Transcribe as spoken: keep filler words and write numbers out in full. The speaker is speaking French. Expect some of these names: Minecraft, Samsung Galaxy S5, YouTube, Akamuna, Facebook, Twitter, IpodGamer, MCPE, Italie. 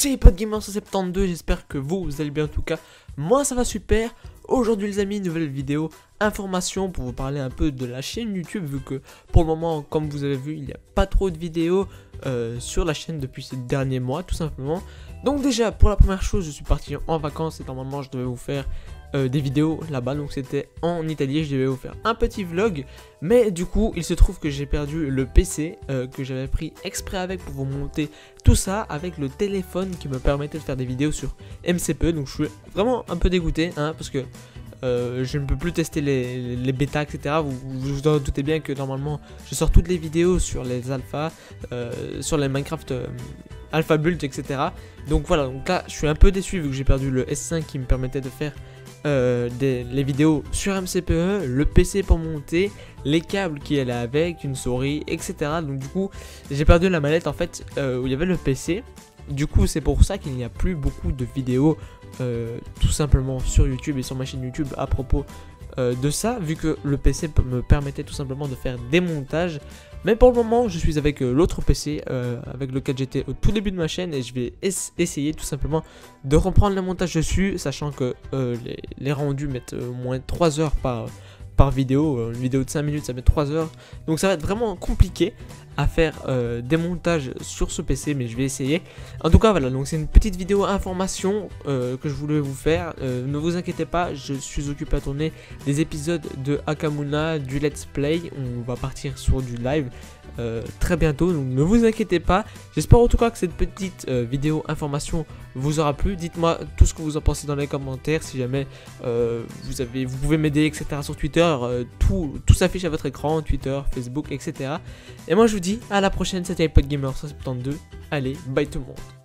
c'est IpodGamer un sept deux, j'espère que vous, vous allez bien en tout cas. Moi ça va super. Aujourd'hui les amis, nouvelle vidéo, information pour vous parler un peu de la chaîne YouTube. Vu que pour le moment, comme vous avez vu, il n'y a pas trop de vidéos euh, sur la chaîne depuis ces derniers mois tout simplement. Donc déjà, pour la première chose, je suis parti en vacances et normalement je devais vous faire euh, des vidéos là-bas. Donc c'était en Italie, je devais vous faire un petit vlog. Mais du coup, il se trouve que j'ai perdu le P C euh, que j'avais pris exprès avec pour vous monter tout ça avec le téléphone qui me permettait de faire des vidéos sur M C P E. Donc je suis vraiment un peu dégoûté hein, parce que Euh, je ne peux plus tester les, les bêtas, et cetera. Vous vous, vous en doutez bien que normalement je sors toutes les vidéos sur les alphas, euh, sur les Minecraft euh, alpha build, et cetera. Donc voilà, donc là je suis un peu déçu vu que j'ai perdu le S cinq qui me permettait de faire euh, des, les vidéos sur M C P E, le P C pour monter, les câbles qui allaient avec, une souris, et cetera. Donc du coup j'ai perdu la mallette en fait euh, où il y avait le P C. Du coup c'est pour ça qu'il n'y a plus beaucoup de vidéos euh, tout simplement sur YouTube et sur ma chaîne YouTube à propos euh, de ça, vu que le P C me permettait tout simplement de faire des montages. Mais pour le moment je suis avec euh, l'autre P C euh, avec lequel j'étais au tout début de ma chaîne et je vais es essayer tout simplement de reprendre le montage dessus, sachant que euh, les, les rendus mettent au moins trois heures par, par vidéo. Une vidéo de cinq minutes ça met trois heures, donc ça va être vraiment compliqué à faire euh, des montages sur ce P C, mais je vais essayer. En tout cas voilà, donc c'est une petite vidéo information euh, que je voulais vous faire. Euh, ne vous inquiétez pas, je suis occupé à tourner des épisodes de Akamuna, du Let's Play. On va partir sur du live euh, très bientôt, donc ne vous inquiétez pas. J'espère en tout cas que cette petite euh, vidéo information vous aura plu. Dites-moi tout ce que vous en pensez dans les commentaires. Si jamais euh, vous avez, vous pouvez m'aider, et cetera. Sur Twitter, euh, tout, tout s'affiche à votre écran, Twitter, Facebook, et cetera. Et moi je vous dis à la prochaine, c'était IpodGamer un sept deux. Allez, bye tout le monde.